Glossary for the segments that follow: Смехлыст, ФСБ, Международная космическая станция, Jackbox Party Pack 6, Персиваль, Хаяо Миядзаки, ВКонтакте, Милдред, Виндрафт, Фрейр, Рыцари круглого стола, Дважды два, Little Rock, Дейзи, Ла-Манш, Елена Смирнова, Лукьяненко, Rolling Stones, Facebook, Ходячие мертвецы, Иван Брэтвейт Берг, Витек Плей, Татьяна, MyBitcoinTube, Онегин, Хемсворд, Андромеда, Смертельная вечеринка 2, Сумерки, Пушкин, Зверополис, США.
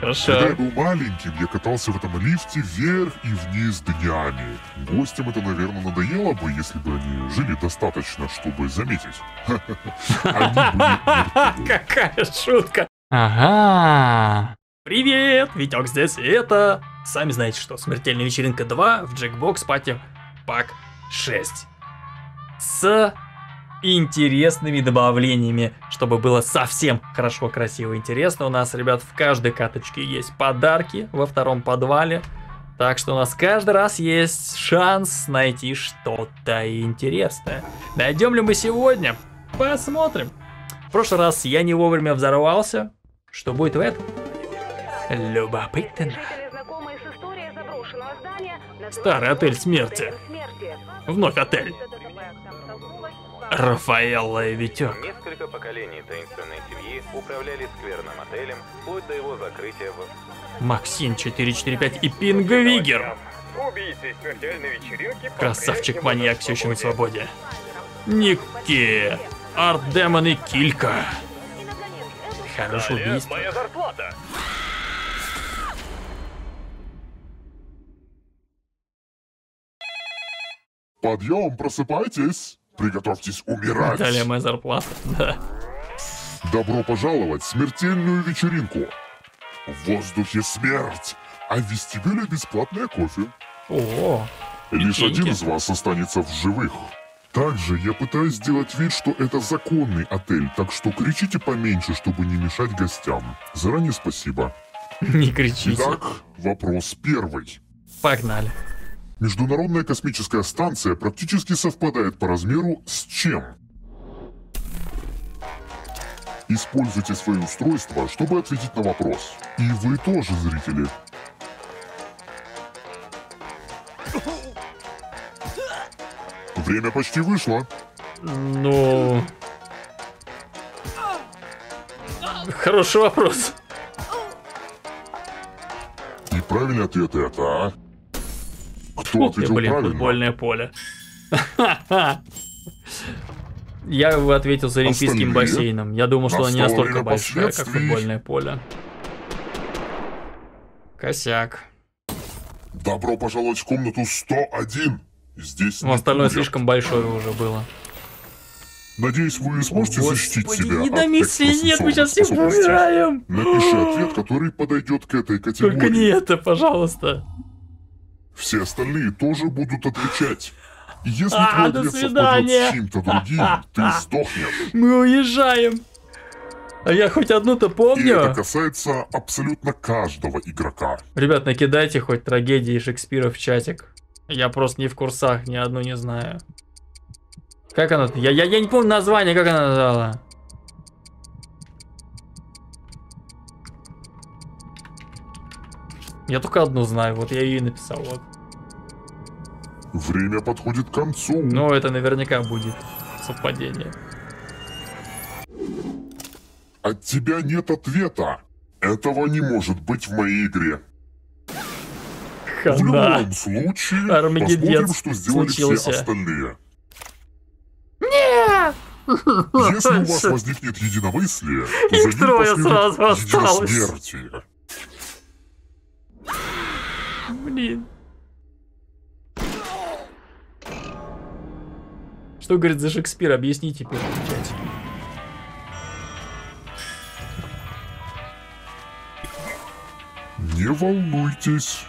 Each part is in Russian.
Хорошо. Когда я был маленьким, я катался в этом лифте вверх и вниз днями. Гостям это, наверное, надоело бы, если бы они жили достаточно, чтобы заметить. Какая шутка! Ага. Привет, Витёк здесь, и это... Сами знаете что, Смертельная вечеринка 2 в Jackbox Party Pack 6. С интересными добавлениями, чтобы было совсем хорошо, красиво, интересно. У нас, ребят, в каждой каточке есть подарки во втором подвале. Так что у нас каждый раз есть шанс найти что-то интересное. Найдем ли мы сегодня? Посмотрим. В прошлый раз я не вовремя взорвался. Что будет в этом? Любопытно. Старый отель смерти. Вновь отель. Рафаэлла и Витёк. Несколько поколений таинственной семьи управляли скверным отелем вплоть до его закрытия в... Максим 445 и Пингвигер. Убийцы смертельной вечеринки. Красавчик-маньяк все еще на свободе. Ники, Арт-демон и Килька. Хороший убийство. Подъем, просыпайтесь. Приготовьтесь умирать. Далее моя зарплата, да. Добро пожаловать в смертельную вечеринку. В воздухе смерть, а в вестибюле бесплатное кофе. О-о-о. Лишь один из вас останется в живых. Также я пытаюсь сделать вид, что это законный отель, так что кричите поменьше, чтобы не мешать гостям. Заранее спасибо. Не кричите. Итак, вопрос первый. Погнали. Международная космическая станция практически совпадает по размеру с чем? Используйте свое устройство, чтобы ответить на вопрос. И вы тоже, зрители. Время почти вышло. Ну... Хороший вопрос. И правильный ответ это... Кто ответил правильно? Футбольное поле. Я ответил за олимпийским бассейном. Я думал, что она не настолько большая, как футбольное поле. Косяк. Добро пожаловать в комнату 101. Здесь остальное слишком большое уже было. Надеюсь, вы сможете защитить себя. Недомыслие, нет, мы сейчас всех умираем. Напиши ответ, который подойдет к этой категории. Только не это, пожалуйста. Все остальные тоже будут отвечать. Если твой ответ совпадет с чем-то другим, ты сдохнешь. Мы уезжаем. А я хоть одну-то помню. И это касается абсолютно каждого игрока. Ребят, накидайте хоть трагедии Шекспира в чатик. Я просто не в курсах, ни одну не знаю. Как она? Я не помню название, как она назвала. Я только одну знаю, вот я ее и написал, вот. Время подходит к концу. Но это наверняка будет совпадение. От тебя нет ответа. Этого не может быть в моей игре. Хана. В любом случае, посмотрим, что сделали все остальные. Нет! Если у вас возникнет единомыслие, то за ним последует единосмертие. Блин. Что говорит за Шекспир? Объясни теперь. Не волнуйтесь.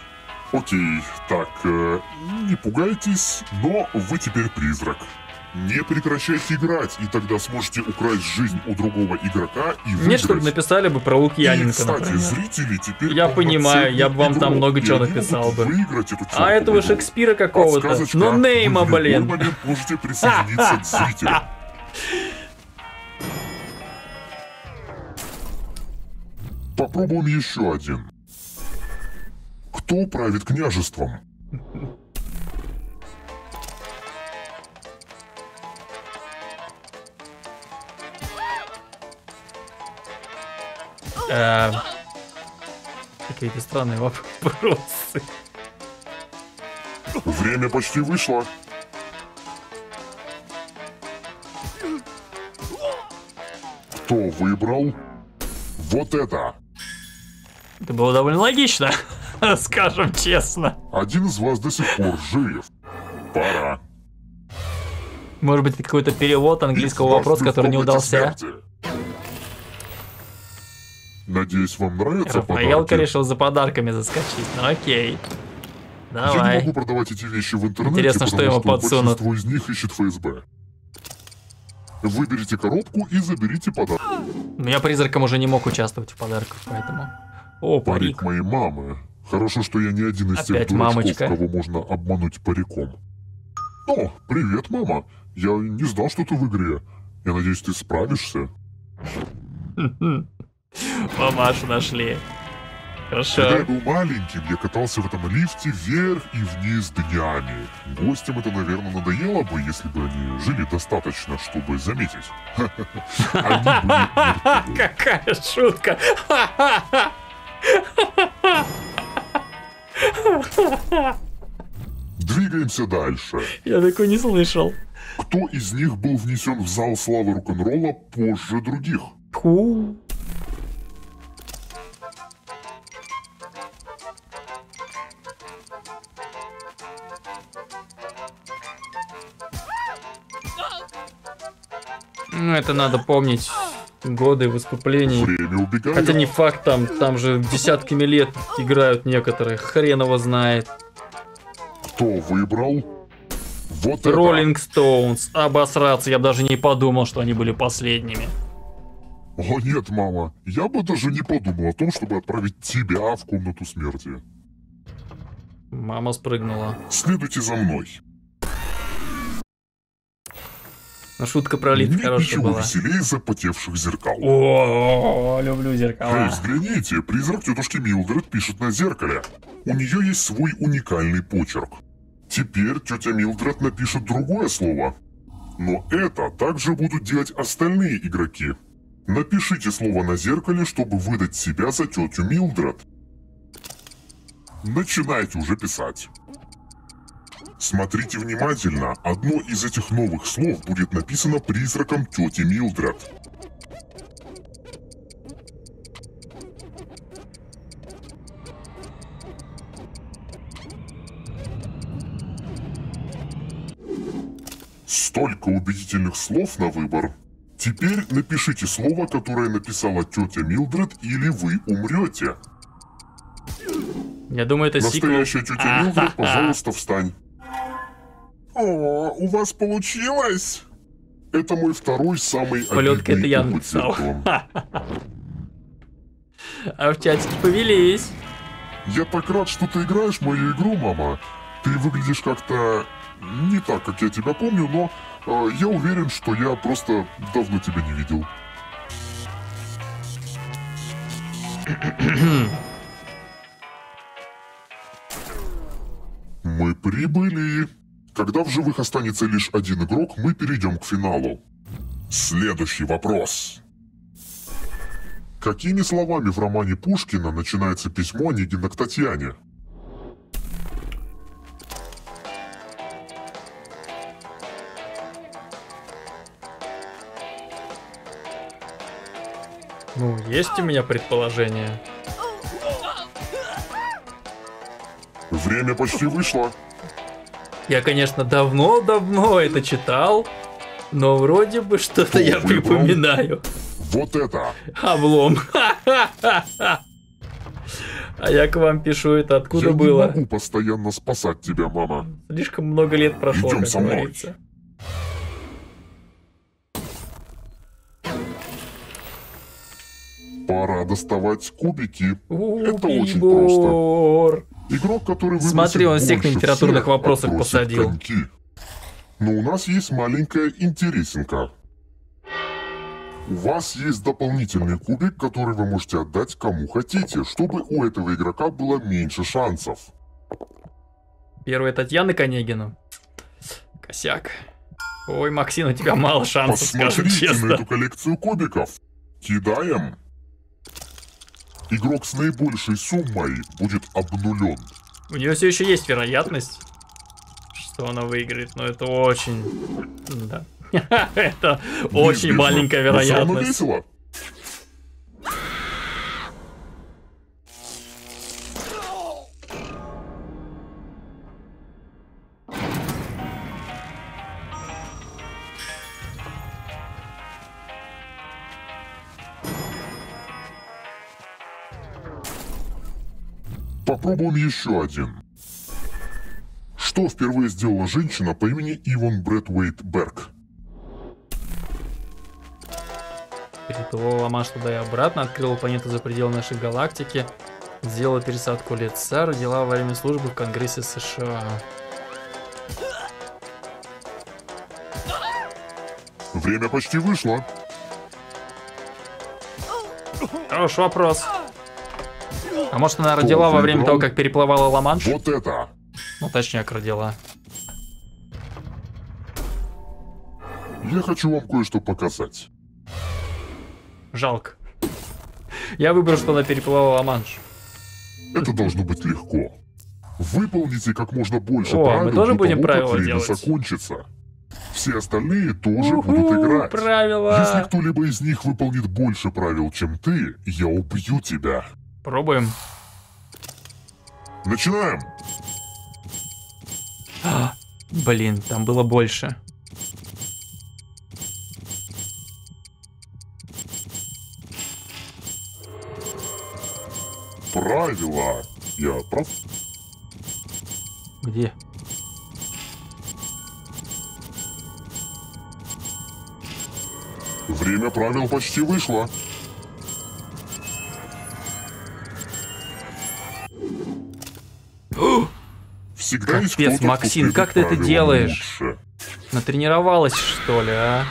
Окей, так, не пугайтесь, но вы теперь призрак. Не прекращайте играть, и тогда сможете украсть жизнь у другого игрока и выиграть. Мне что-то написали бы про Лукьяненко, кстати, зрители теперь... Я понимаю, я бы вам там много чего написал бы. А этого Шекспира какого-то, но Нейма, блин. Вы в любой момент можете присоединиться к зрителям. Попробуем еще один. Кто правит княжеством? Какие-то странные вопросы. Время почти вышло. Кто выбрал? Вот это. Это было довольно логично, скажем честно. Один из вас до сих пор жив. Пора. Может быть, это какой-то перевод английского вопроса, который не удался. Смерти. Надеюсь, вам нравятся подарки. Рафаэлка решил за подарками заскочить, ну окей. Давай. Я не могу продавать эти вещи в интернете. Интересно, что ему подсунут. Большинство из них ищет ФСБ. Выберите коробку и заберите подарок. Но я призраком уже не мог участвовать в подарках, поэтому... О, парик. Парик моей мамы. Хорошо, что я не один из тех дурачков, кого можно обмануть париком. О, привет, мама. Я не знал, что ты в игре. Я надеюсь, ты справишься. Мамашу нашли. Хорошо. Когда я был маленьким, я катался в этом лифте вверх и вниз днями. Гостям это, наверное, надоело бы, если бы они жили достаточно, чтобы заметить. Какая шутка! Двигаемся дальше. Я такой не слышал. Кто из них был внесен в зал славы рок-н-ролла позже других? Ну, это надо помнить годы выступлений. Хотя не факт, там же десятками лет играют некоторые, хрен его знает. Кто выбрал? Вот Rolling Stones. Обосраться, я даже не подумал, что они были последними. О нет, мама, я бы даже не подумал о том, чтобы отправить тебя в комнату смерти. Мама спрыгнула. Следуйте за мной. Но шутка про лифт хорошая была. Веселее запотевших зеркал. О, люблю зеркала. Взгляните, призрак тетушки Милдред пишет на зеркале. У нее есть свой уникальный почерк. Теперь тетя Милдред напишет другое слово. Но это также будут делать остальные игроки. Напишите слово на зеркале, чтобы выдать себя за тетю Милдред. Начинайте уже писать. Смотрите внимательно, одно из этих новых слов будет написано призраком тети Милдред. Столько убедительных слов на выбор. Теперь напишите слово, которое написала тетя Милдред, или вы умрете. Я думаю, это сиквел. Настоящая тетя Милдред, пожалуйста, встань. О, у вас получилось? Это мой второй самый обидный опыт с зеркалом. А в чатике повелись. Я так рад, что ты играешь в мою игру, мама. Ты выглядишь как-то не так, как я тебя помню, но я уверен, что я просто давно тебя не видел. Мы прибыли. Когда в живых останется лишь один игрок, мы перейдем к финалу. Следующий вопрос. Какими словами в романе Пушкина начинается письмо Онегина к Татьяне? Ну, есть у меня предположение. Время почти вышло. Я, конечно, давно это читал, но вроде бы что-то я припоминаю. Вот это! Облом. А я к вам пишу, это откуда я было? Я не могу постоянно спасать тебя, мама. Слишком много лет прошло, идем как со мной. Говорится. Пора доставать кубики. Это очень просто. Игрок, который смотри, он всех на литературных вопросах посадил. Коньки. Но у нас есть маленькая интересинка. У вас есть дополнительный кубик, который вы можете отдать кому хотите, чтобы у этого игрока было меньше шансов. Первая Татьяна к Онегину. Косяк. Ой, Максим, у тебя мало шансов, скажем честно. На эту коллекцию кубиков. Кидаем. Игрок с наибольшей суммой будет обнулен. У нее все еще есть вероятность, что она выиграет, но это очень... Да. Это очень маленькая вероятность. Попробуем еще один. Что впервые сделала женщина по имени Иван Брэтвейт Берг? Переплыла Ла-Манш туда и обратно, открыла планету за пределы нашей галактики, сделала пересадку лица, родила во время службы в Конгрессе США. Время почти вышло. Хороший вопрос. А может, она родила во время того, как переплывала Ла-Манш? Вот это! Ну, точнее, родила. Я хочу вам кое-что показать. Жалко. Я выбрал, что она переплыла Ла-Манш. Это должно быть легко. Выполните как можно больше правил. Мы тоже будем правила делать. Закончится. Все остальные тоже будут играть. Правила. Если кто-либо из них выполнит больше правил, чем ты, я убью тебя. Пробуем. Начинаем. А, блин, там было больше. Правила. Я прав? Где? Время правил почти вышло. Всегда есть кто-то, кто Максим, как ты это делаешь? Лучше. Натренировалась, что ли, а?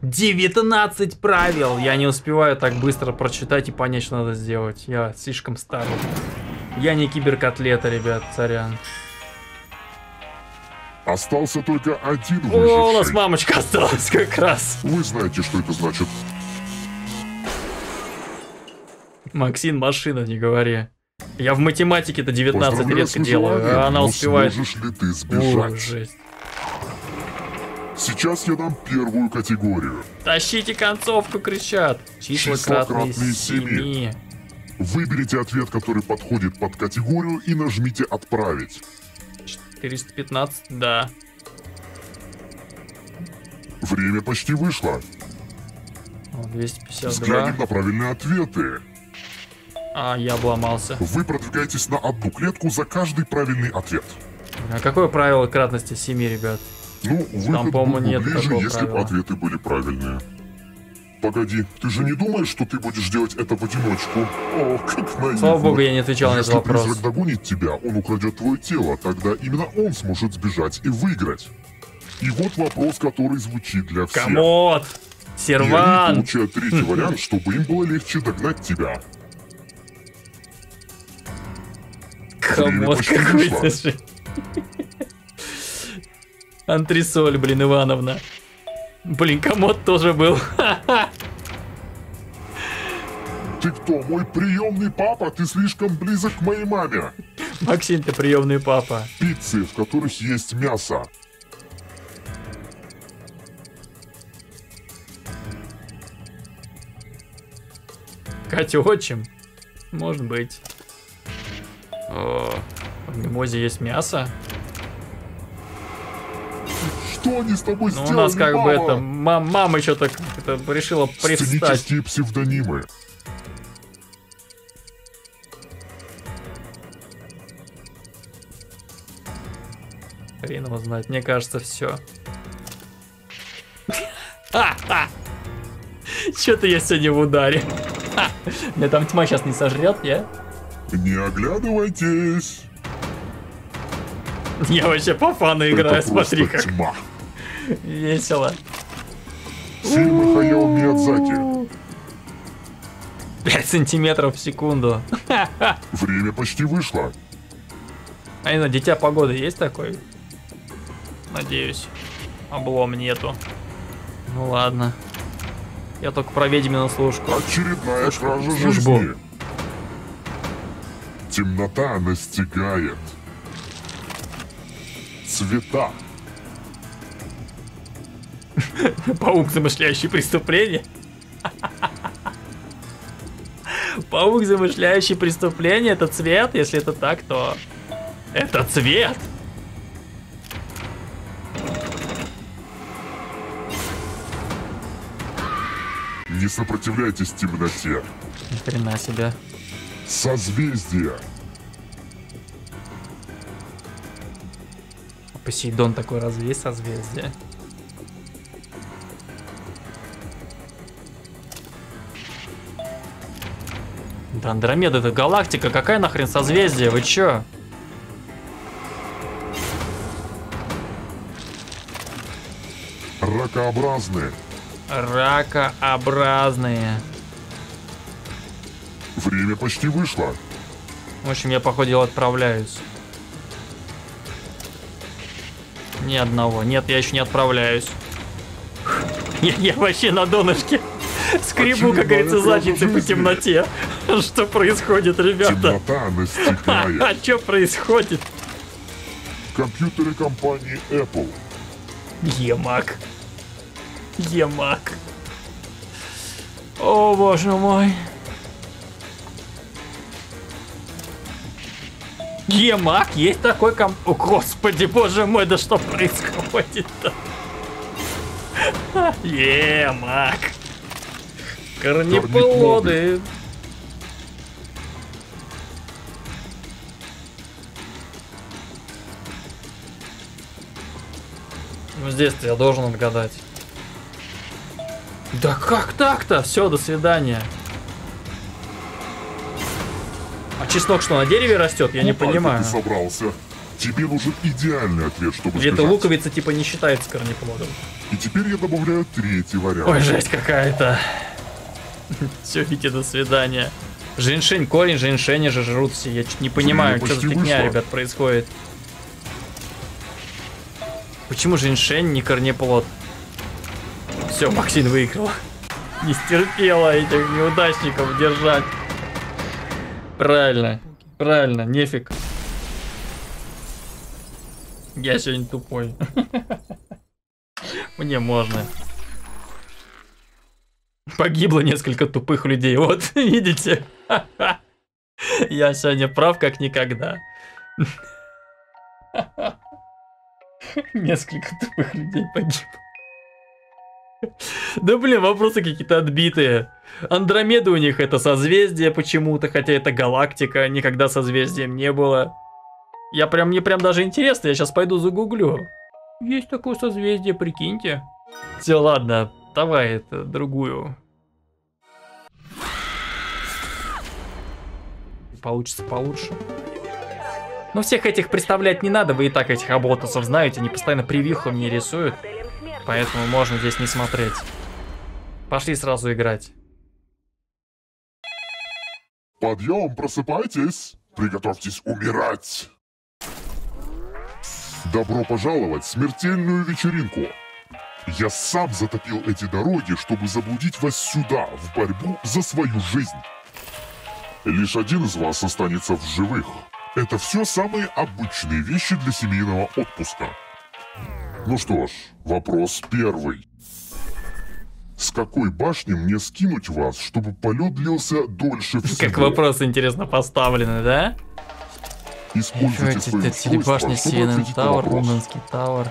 19 правил! Я не успеваю так быстро прочитать и понять, что надо сделать. Я слишком старый. Я не киберкотлета, ребят, сорян. Остался только один выживший. О, у нас мамочка осталась как раз. Вы знаете, что это значит. Максим, машина, не говори. Я в математике-то 19 редко делаю, а она успевает. Сможешь ли ты сбежать? О, жесть. Сейчас я дам первую категорию. Тащите концовку, кричат. Числа кратные 7. Выберите ответ, который подходит под категорию, и нажмите «Отправить». 415, да. Время почти вышло. 252. Взглянем на правильные ответы. А, я обломался. Вы продвигаетесь на одну клетку за каждый правильный ответ. А какое правило кратности 7, ребят? Ну, выход был бы ближе, если бы ответы были правильные. Погоди, ты же не думаешь, что ты будешь делать это в одиночку? О, как наивно. Слава богу, я не отвечал на этот вопрос. Если призрак догонит тебя, он украдет твое тело, тогда именно он сможет сбежать и выиграть. И вот вопрос, который звучит для всех. Комод! Серван! Я получаю третий вариант, чтобы им было легче догнать тебя. Комод какой-то же. Антресоль, блин, Ивановна. Блин, комод тоже был. Ты кто, мой приемный папа? Ты слишком близок к моей маме. Максим, ты приемный папа. Пиццы, в которых есть мясо. Катя, отчим? Может быть. О, в мимозе есть мясо? Что они с тобой сделали, у нас как мама? Бы это... мама еще так это, решила привстать. Сценические псевдонимы. Хрен его знает. Мне кажется, все. Че-то я сегодня в ударе. Меня там тьма сейчас не сожрет, я? Не оглядывайтесь. Я вообще по фану играю, смотри как. Тьма. Весело. Фильмы Хаяо Миядзаки. 5 сантиметров в секунду. Время почти вышло. А не знаю, Дитя Погоды есть такой? Надеюсь. Облом нету. Ну ладно. Я только про ведьмину служку. Очередная кража жизни. Темнота настигает. Цвета. Паук, замышляющий преступление. Паук, замышляющий преступление, это цвет. Если это так, то это цвет. Не сопротивляйтесь темноте. Ни хрена себе. Созвездие. Посейдон такой, разве есть созвездие? Да Андромеда, это галактика, какая нахрен созвездие, вы чё? Ракообразные. Ракообразные. Время почти вышло. В общем, я, походу, отправляюсь. Ни одного. Нет, я еще не отправляюсь. Я вообще на донышке скребу, как говорится, задницы по темноте. Что происходит, ребята? Темнота настигает. А что происходит? Компьютеры компании Apple. Емак. Емак. О, боже мой. Емак, есть такой комп... О, господи, боже мой, да что происходит-то? Емак. Корнеплоды. Ну, здесь-то я должен отгадать. Да как так-то? Все, до свидания. А чеснок что, на дереве растет? Я не понимаю. Ты собрался. Тебе нужен идеальный ответ, чтобы сбежать. Эта луковица типа не считается корнеплодом. И теперь я добавляю третий вариант. Ой, жесть какая-то. Все, Витя, до свидания. Женьшень, корень женьшеня же жрут все. Я чуть не понимаю, что за фигня, ребят, происходит. Почему женьшень не корнеплод? Все, Максим выиграл. Не стерпела этих неудачников держать. Правильно, правильно, нефиг. Я сегодня тупой. Мне можно. Погибло несколько тупых людей, вот, видите? Я сегодня прав как никогда. Несколько тупых людей погибло. Да блин, вопросы какие-то отбитые. Андромеда у них это созвездие почему-то, хотя это галактика, никогда созвездием не было. Я прям, мне прям даже интересно, я сейчас пойду загуглю. Есть такое созвездие, прикиньте. Все, ладно, давай это, другую. Получится получше. Но всех этих представлять не надо, вы и так этих работусов знаете, они постоянно прививку мне рисуют. Поэтому можно здесь не смотреть. Пошли сразу играть. Подъем, просыпайтесь, приготовьтесь умирать. Добро пожаловать в смертельную вечеринку. Я сам затопил эти дороги, чтобы заблудить вас сюда, в борьбу за свою жизнь. Лишь один из вас останется в живых. Это все самые обычные вещи для семейного отпуска. Ну что ж, вопрос первый. С какой башни мне скинуть вас, чтобы полет длился дольше всего? Как вопрос интересно поставлены, да? Используйте свои устройства, чтобы ответить на вопрос. Румынский Тауэр.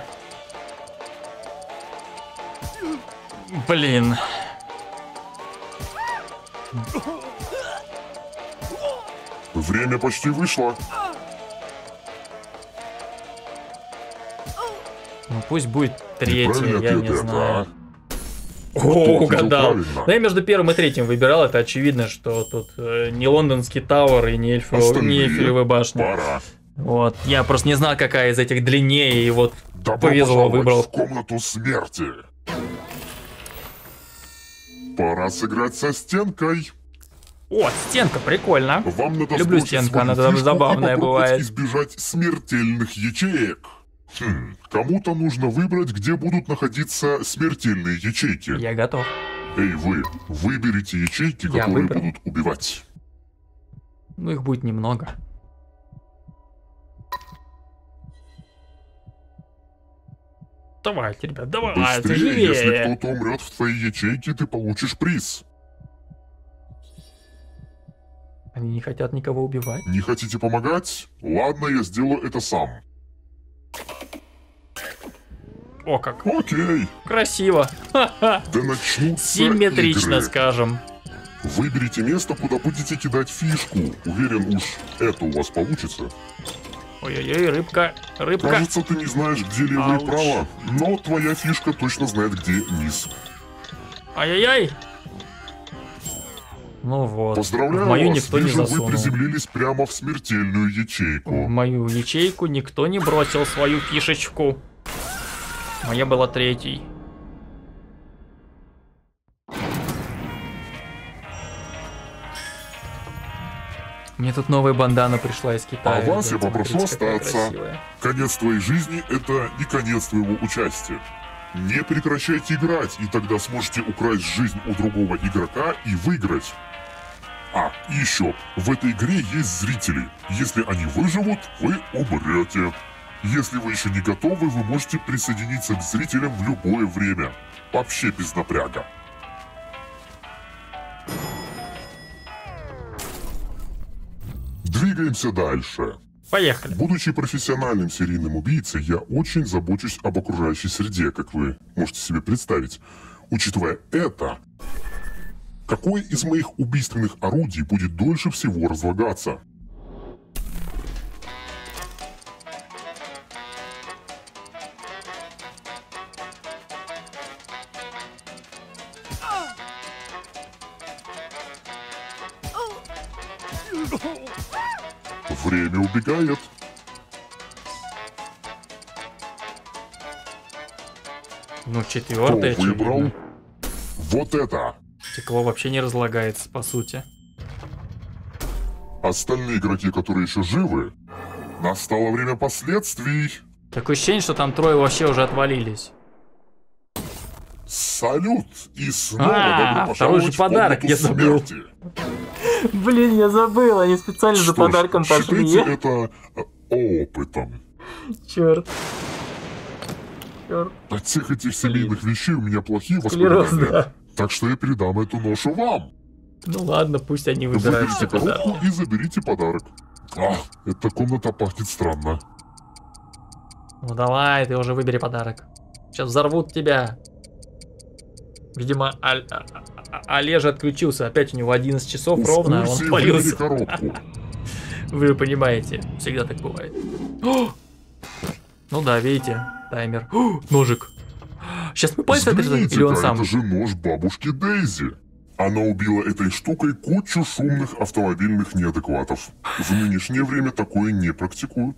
Блин. Время почти вышло. Ну пусть будет третий, я не знаю. О, угадал. Ну я между первым и третьим выбирал, это очевидно, что тут не лондонский Тауэр и не Эйфелева башня. Вот, я просто не знал, какая из этих длиннее, и вот повезло, выбрал. В комнату смерти. Пора сыграть со стенкой. О, стенка, прикольно. Вам надо люблю стенку, она забавная бывает. Избежать смертельных ячеек. Хм, кому-то нужно выбрать, где будут находиться смертельные ячейки. Я готов. Эй, вы, выберите ячейки, которые будут убивать. Ну, их будет немного. Давайте, ребят, давай. Быстрее, если кто-то умрет в твоей ячейке, ты получишь приз. Они не хотят никого убивать. Не хотите помогать? Ладно, я сделаю это сам. О как. Окей. Красиво. Да начнутся симметрично, игры. Скажем. Выберите место, куда будете кидать фишку. Уверен, уж это у вас получится. Ой-ой-ой, рыбка, рыбка. Кажется, ты не знаешь, где левые права, но твоя фишка точно знает, где низ. Ай-яй-яй. Ну вот. Поздравляю вас, никто не засунул. Вы приземлились прямо в смертельную ячейку. В мою ячейку никто не бросил свою фишечку. Моя была третьей. Мне тут новая бандана пришла из Китая. А вас я попрошу остаться. Конец твоей жизни — это не конец твоего участия. Не прекращайте играть, и тогда сможете украсть жизнь у другого игрока и выиграть. А, и еще, в этой игре есть зрители. Если они выживут, вы умрете. Если вы еще не готовы, вы можете присоединиться к зрителям в любое время. Вообще без напряга. Двигаемся дальше. Поехали. Будучи профессиональным серийным убийцей, я очень забочусь об окружающей среде, как вы можете себе представить. Учитывая это, какое из моих убийственных орудий будет дольше всего разлагаться? Время убегает. Ну, четвертое. Кто выбрал? Вот это. Стекло вообще не разлагается, по сути. Остальные игроки, которые еще живы, настало время последствий. Такое ощущение, что там трое вообще уже отвалились. Салют и снова. А второй же подарок я забыл. Блин, я забыл, они специально за подарком пошли. Это опытом. Черт. От всех этих семейных вещей у меня плохие воспоминания. Так что я передам эту ношу вам. Ну ладно, пусть они выбирают. Выберите коробку и заберите подарок. Ах, эта комната пахнет странно. Ну давай, ты уже выбери подарок. Сейчас взорвут тебя. Видимо, Олежа отключился. Опять у него 11 часов ровно, а он спалился. Вы понимаете, всегда так бывает. Ну да, видите, таймер. Ножик. Сейчас мы пальцы отрезаем, или он сам? Это же нож бабушки Дейзи. Она убила этой штукой кучу шумных автомобильных неадекватов. В нынешнее время такое не практикуют.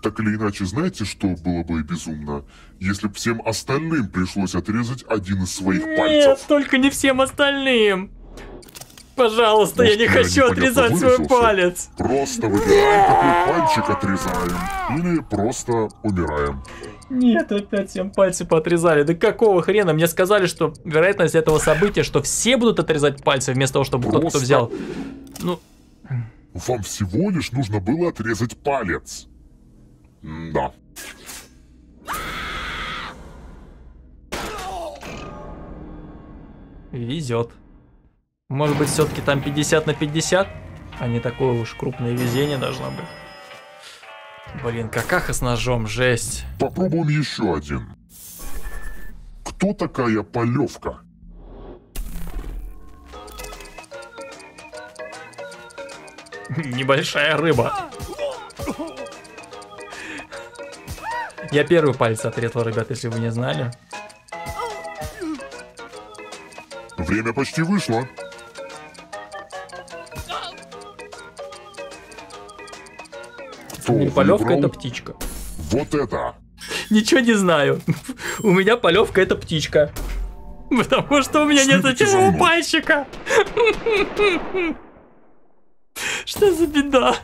Так или иначе, знаете, что было бы безумно, если бы всем остальным пришлось отрезать один из своих пальцев? Нет, только не всем остальным. Пожалуйста, я не хочу отрезать свой палец. Просто выбираем, какой пальчик отрезаем. Или просто умираем. Нет, опять всем пальцы поотрезали. Да какого хрена? Мне сказали, что вероятность этого события, что все будут отрезать пальцы, вместо того, чтобы кто-то взял. Ну... Вам всего лишь нужно было отрезать палец. Да. Везет. Может быть, все-таки там 50 на 50? А не такое уж крупное везение должно быть. Блин, какаха с ножом, жесть. Попробуем еще один. Кто такая Полевка? Небольшая рыба. Я первый палец отрезал, ребят, если вы не знали. Время почти вышло. Не Полевка, это птичка. Вот это. Ничего не знаю. У меня Полевка — это птичка. Потому что у меня нет отчего пальчика. Что за беда?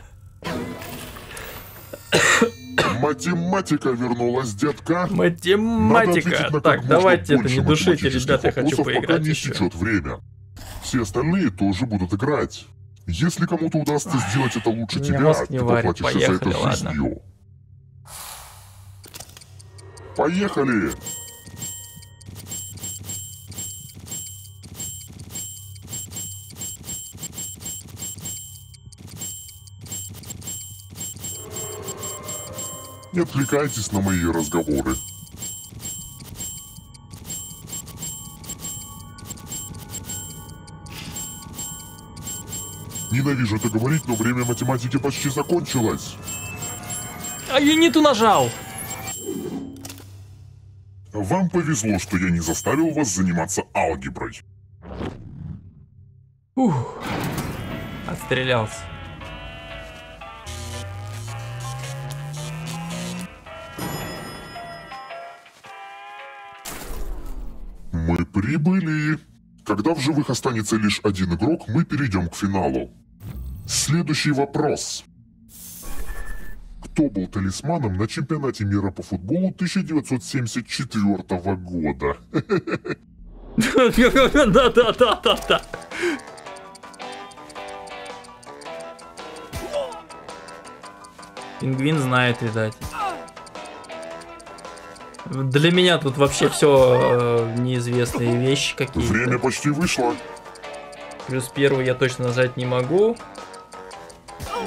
Математика вернулась, детка. Математика. Так, давайте это не душите, ребята, я хочу поиграть еще. Течет время. Все остальные тоже будут играть. Если кому-то удастся сделать это лучше тебя, ты поплатишься за это жизнью. Поехали. Не отвлекайтесь на мои разговоры. Ненавижу это говорить, но время математики почти закончилось. А я не ту нажал. Вам повезло, что я не заставил вас заниматься алгеброй. Ух, отстрелялся. Мы прибыли. Когда в живых останется лишь один игрок, мы перейдем к финалу. Следующий вопрос. Кто был талисманом на чемпионате мира по футболу 1974 года? Да-да-да-да-да. Пингвин знает, видать. Для меня тут вообще все неизвестные вещи какие-то. Время почти вышло. Плюс первый я точно нажать не могу.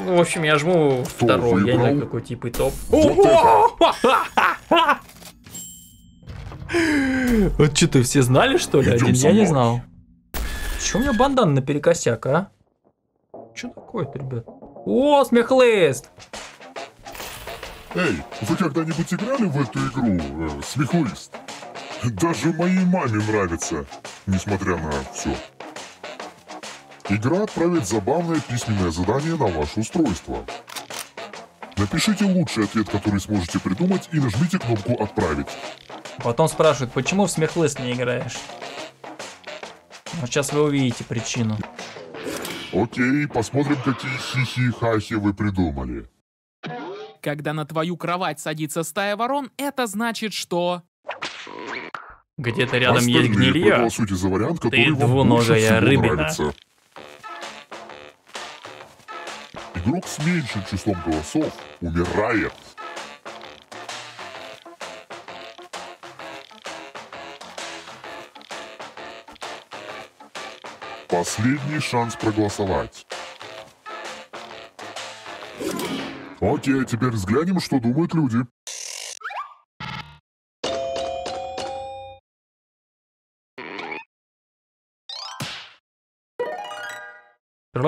Ну, в общем, я жму второй. Я не знаю, какой тип и топ. Вот что-то все знали, что ли? Один я не знал. Че у меня бандан наперекосяк, а? Че такое-то, ребят? О, смехлыст! Эй, вы когда-нибудь играли в эту игру, смехлыст? Даже моей маме нравится, несмотря на все. Игра отправит забавное письменное задание на ваше устройство. Напишите лучший ответ, который сможете придумать, и нажмите кнопку «Отправить». Потом спрашивают, почему в смехлыст не играешь? А сейчас вы увидите причину. Окей, посмотрим, какие хихи-хахи вы придумали. Когда на твою кровать садится стая ворон, это значит, что... Где-то рядом есть гнилья, ты двуногая рыбина. Нравится. Игрок с меньшим числом голосов умирает. Последний шанс проголосовать. Окей, теперь взглянем, что думают люди.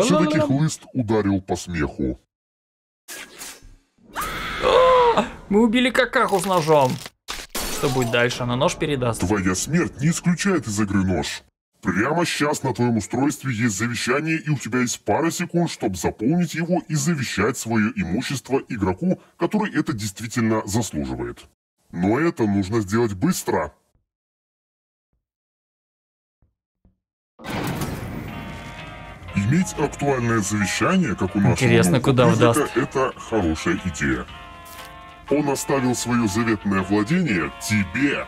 Все-таки хлыст ударил по смеху. Мы убили какаху с ножом. Что будет дальше? Она нож передаст? Твоя смерть не исключает из игры нож. Прямо сейчас на твоем устройстве есть завещание, и у тебя есть пара секунд, чтобы заполнить его и завещать свое имущество игроку, который это действительно заслуживает. Но это нужно сделать быстро. Иметь актуальное завещание, как у нас. Интересно, куда вдаст. Это хорошая идея. Он оставил свое заветное владение тебе.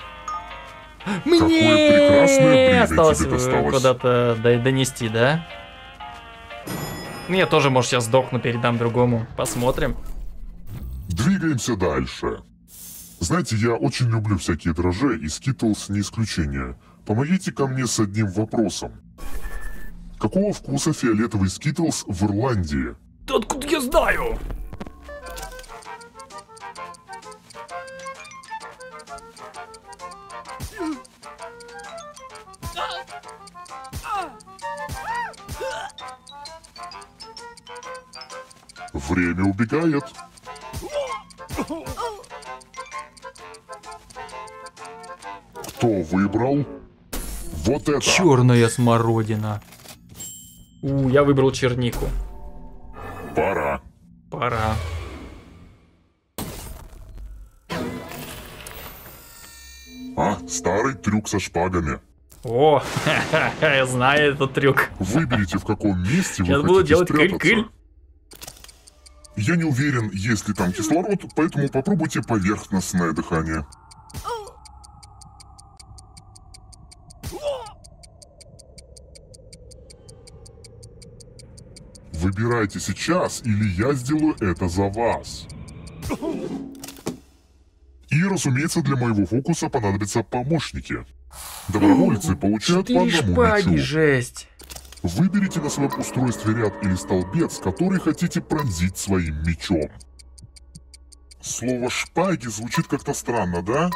Мне прекрасное осталось куда-то донести, да? Ну, я тоже, может, сейчас сдохну, передам другому. Посмотрим. Двигаемся дальше. Знаете, я очень люблю всякие дрожжи, и Скитлз не исключение. Помогите ко мне с одним вопросом. Какого вкуса фиолетовый Скитлз в Ирландии? Да откуда я знаю? Время убегает. Кто выбрал? Вот это. Черная смородина. Я выбрал чернику. Пора. А, старый трюк со шпагами. О, я знаю этот трюк. Выберите, в каком месте сейчас вы хотите спрятаться. Сейчас буду делать кыль-кыль. Я не уверен, есть ли там кислород, поэтому попробуйте поверхностное дыхание. Выбирайте сейчас, или я сделаю это за вас. И, разумеется, для моего фокуса понадобятся помощники. Добровольцы получают по одному мячу. Жесть. Выберите на своем устройстве ряд или столбец, который хотите пронзить своим мечом. Слово «шпаги» звучит как-то странно, да?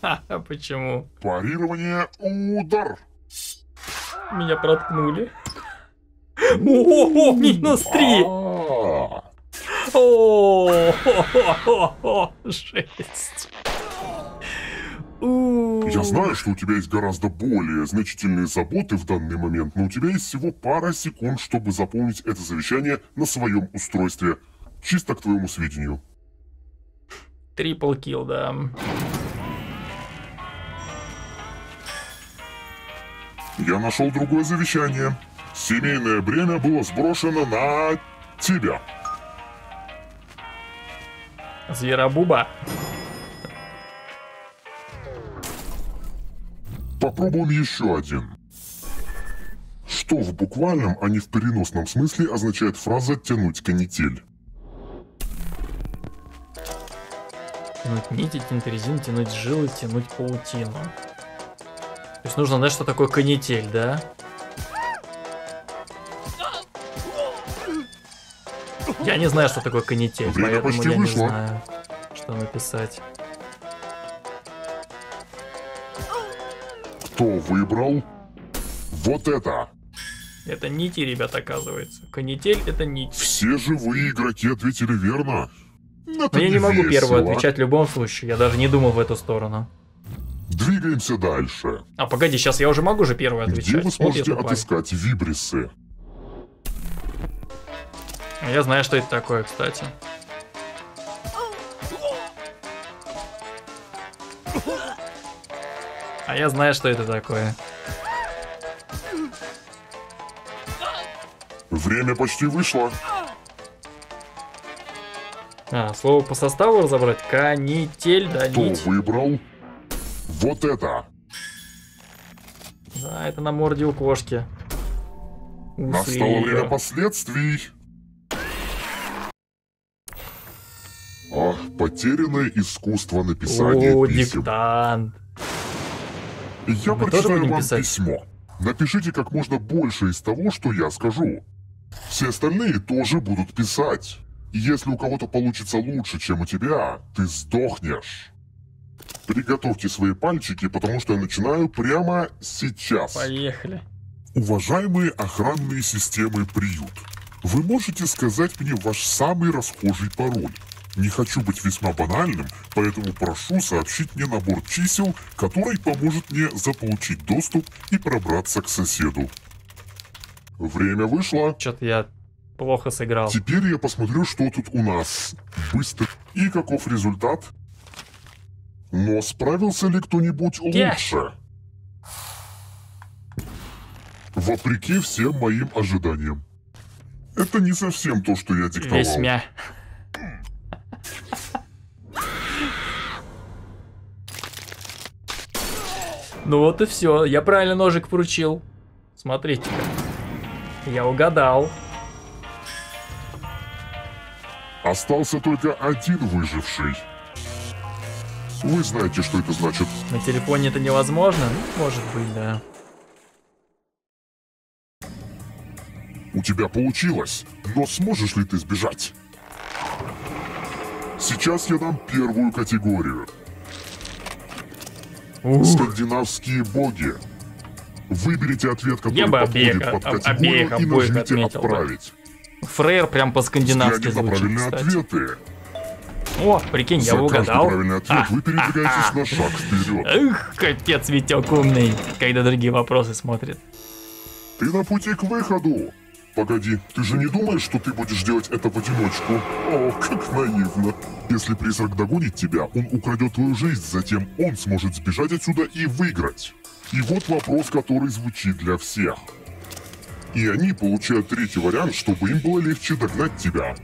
А почему? Парирование, удар. Меня проткнули. О-о-о, минус 3! О, жесть. Я знаю, что у тебя есть гораздо более значительные заботы в данный момент, но у тебя есть всего пара секунд, чтобы заполнить это завещание на своем устройстве. Чисто к твоему сведению. Трипл килл, да. Я нашел другое завещание. Семейное бремя было сброшено на тебя. Зверобуба. Попробуем еще один. Что в буквальном, а не в переносном смысле означает фраза «тянуть канитель»? Тянуть нити, тянуть резину, тянуть жилы, тянуть паутину. То есть нужно знать, что такое канитель, да? Я не знаю, что такое канитель, время поэтому я вышло. Не знаю, что написать. Кто выбрал? Вот это! Это нити, ребят, оказывается. Канитель — это нить. Все живые игроки ответили верно. Но я не могу первую отвечать в любом случае, я даже не думал в эту сторону. Двигаемся дальше. А погоди, сейчас я уже могу же первую отвечать. Где вы сможете отыскать вибрисы? Я знаю, что это такое, кстати. А я знаю, что это такое. Время почти вышло. А, слово по составу разобрать? Канитель, да, нить. Кто выбрал? Вот это. Да, это на морде у кошки. Настало время последствий. Ах, потерянное искусство написания писем. Диктант. Я прочитаю вам письмо. Напишите как можно больше из того, что я скажу. Все остальные тоже будут писать. И если у кого-то получится лучше, чем у тебя, ты сдохнешь. Приготовьте свои пальчики, потому что я начинаю прямо сейчас. Поехали. Уважаемые охранные системы приют, вы можете сказать мне ваш самый расхожий пароль? Не хочу быть весьма банальным, поэтому прошу сообщить мне набор чисел, который поможет мне заполучить доступ и пробраться к соседу. Время вышло. Чё-то я плохо сыграл. Теперь я посмотрю, что тут у нас. Быстро. И каков результат? Но справился ли кто-нибудь лучше? Вопреки всем моим ожиданиям. Это не совсем то, что я диктовал. Весьма. Ну вот и все, я правильно ножик поручил. Смотрите-ка. Я угадал. Остался только один выживший. Вы знаете, что это значит. На телефоне это невозможно? Ну, может быть, да. У тебя получилось, но сможешь ли ты сбежать? Сейчас я дам первую категорию. Скандинавские боги. Выберите ответ, который подходит под категорию, и нажмите «Отправить». Фрейр прям по-скандинавски звучит, кстати. Взглянем на правильные ответы. О, прикинь, я угадал. За каждый правильный ответ вы передвигаетесь на шаг вперед. Эх, капец, Витек умный, когда другие вопросы смотрит. Ты на пути к выходу. Погоди, ты же не думаешь, что ты будешь делать это в одиночку? О, как наивно. Если призрак догонит тебя, он украдет твою жизнь, затем он сможет сбежать отсюда и выиграть. И вот вопрос, который звучит для всех. И они получают третий вариант, чтобы им было легче догнать тебя.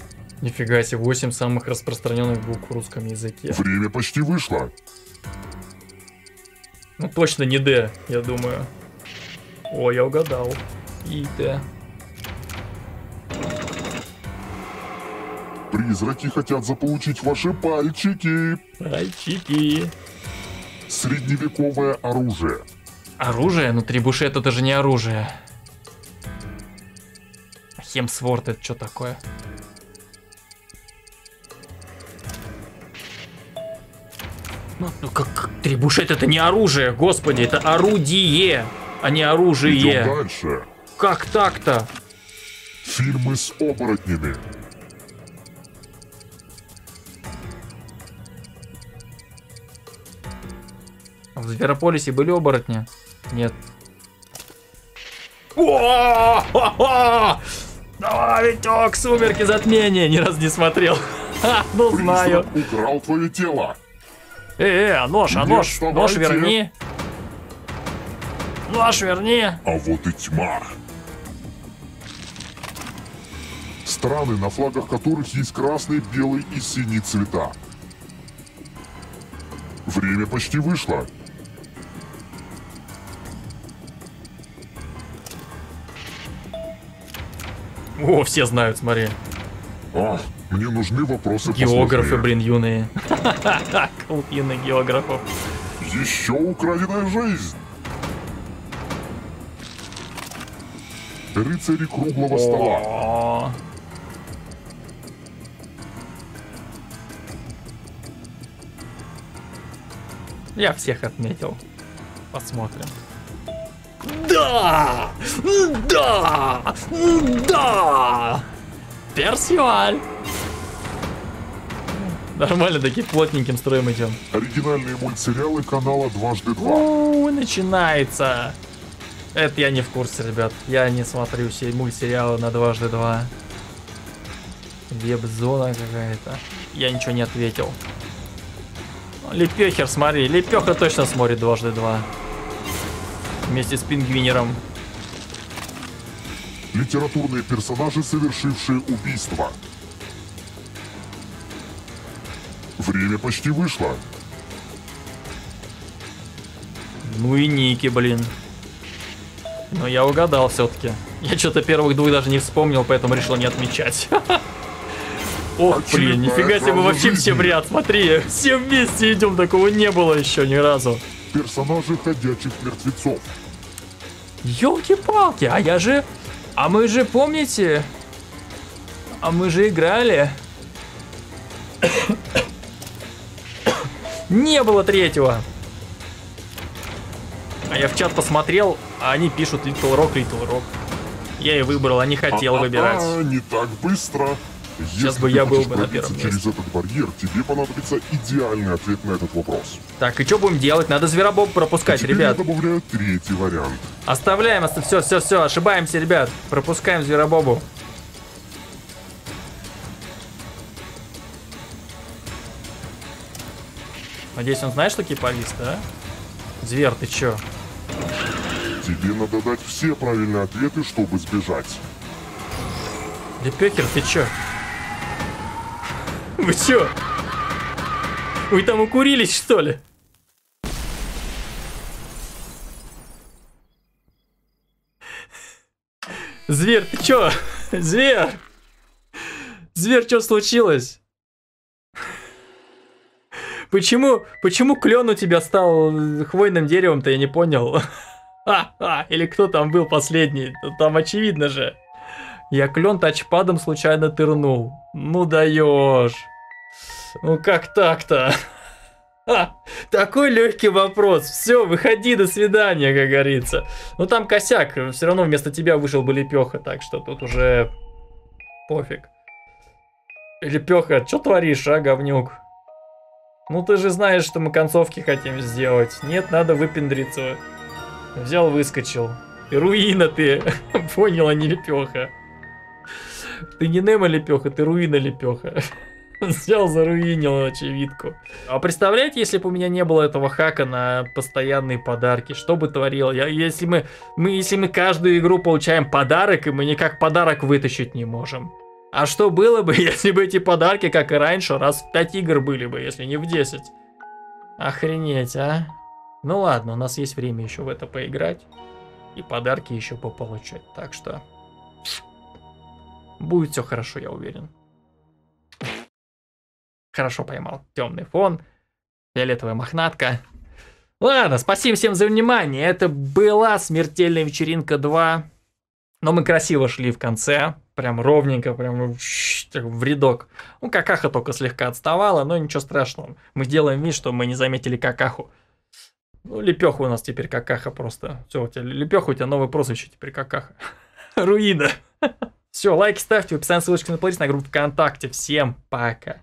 Нифига себе, 8 самых распространенных букв в русском языке. Время почти вышло. Ну точно не «Д», я думаю. О, я угадал. И «Д». Призраки хотят заполучить ваши пальчики. Пальчики. Средневековое оружие. Оружие? Ну трибушет — это же не оружие. Хемсворд — это что такое? Ну как трибушет — это не оружие, господи, это орудие, а не оружие. Идем дальше. Как так-то? Фильмы с оборотнями. В Зверополисе были оборотни? Нет. О-о-о-о-о! Давай, Витек, сумерки затмения, ни разу не смотрел. Ха, ну знаю. Украл твое тело. Нож, нож, нож верни. Нож верни. А вот и тьма. Страны, на флагах которых есть красный, белый и синий цвета. Время почти вышло. О, все знают, смотри. А, мне нужны вопросы. Географы, блин, юные. Ха-ха-ха, клубины географов. Еще украденная жизнь. Рыцари круглого стола. Я всех отметил. Посмотрим. Да! Да! Да! Персиваль! Нормально, таким плотненьким строем идем. Оригинальные мультсериалы канала «Дважды два». О, начинается! Это я не в курсе, ребят. Я не смотрю все мультсериалы на «Дважды два». Веб-зона какая-то. Я ничего не ответил. Лепехер, смотри. Лепеха точно смотрит «Дважды два». Вместе с пингвинером. Литературные персонажи, совершившие убийство. Время почти вышло. Ну и ники, блин. Но я угадал все-таки. Я что-то первых двух даже не вспомнил, поэтому решил не отмечать. Ох, блин, нифига себе, мы вообще все в ряд. Смотри, все вместе идем, такого не было еще ни разу. Персонажи «Ходячих мертвецов». Ёлки-палки, а я же... А мы же, помните? А мы же играли. Не было третьего. А я в чат посмотрел, а они пишут Little Rock, Little Rock. Я и выбрал, а не хотел выбирать. Не так быстро. Сейчас бы я был бы на первом месте. Если ты хочешь пробиться через этот барьер, тебе понадобится идеальный ответ на этот вопрос. Так, и что будем делать? Надо Зверобоб пропускать, ребят. Добавляю третий вариант. Оставляем, все, ошибаемся, ребят. Пропускаем Зверобобу. Надеюсь, он знаешь, что кипарист, да? Зверь, ты чё? Тебе надо дать все правильные ответы, чтобы сбежать. Лепекер, ты чё? Вы чё? Вы там укурились, что ли? Зверь, ты чё? Зверь! Зверь, чё случилось? Почему клен у тебя стал хвойным деревом-то, я не понял. Или кто там был последний? Там очевидно же. Я клен тачпадом случайно тырнул. Ну даешь. Ну как так-то? Такой легкий вопрос. Все, выходи, до свидания, как говорится. Ну там косяк. Все равно вместо тебя вышел бы Лепеха, так что тут уже пофиг. Лепеха, что творишь, а, говнюк? Ну ты же знаешь, что мы концовки хотим сделать. Нет, надо выпендриться. Взял, выскочил. И руина ты. Поняла, не Лепеха. Ты не Немо Лепеха, ты руина Лепеха. Взял, заруинил очевидку. А представляете, если бы у меня не было этого хака на постоянные подарки, что бы творил я? Если мы каждую игру получаем подарок, и мы никак подарок вытащить не можем. А что было бы, если бы эти подарки, как и раньше, раз в 5 игр были бы, если не в 10? Охренеть, а? Ну ладно, у нас есть время еще в это поиграть. И подарки еще пополучать. Так что... Будет все хорошо, я уверен. Хорошо поймал. Темный фон. Фиолетовая мохнатка. Ладно, спасибо всем за внимание. Это была «Смертельная вечеринка 2». Но мы красиво шли в конце. Прям ровненько, прям в рядок. Ну, какаха только слегка отставала, но ничего страшного. Мы сделаем вид, что мы не заметили какаху. Ну, Лепеха у нас теперь какаха просто. Все, у тебя Лепеха, у тебя новое прозвище теперь какаха. Руина. Все, лайки ставьте, в описании ссылочка на плейлист, на группу ВКонтакте. Всем пока.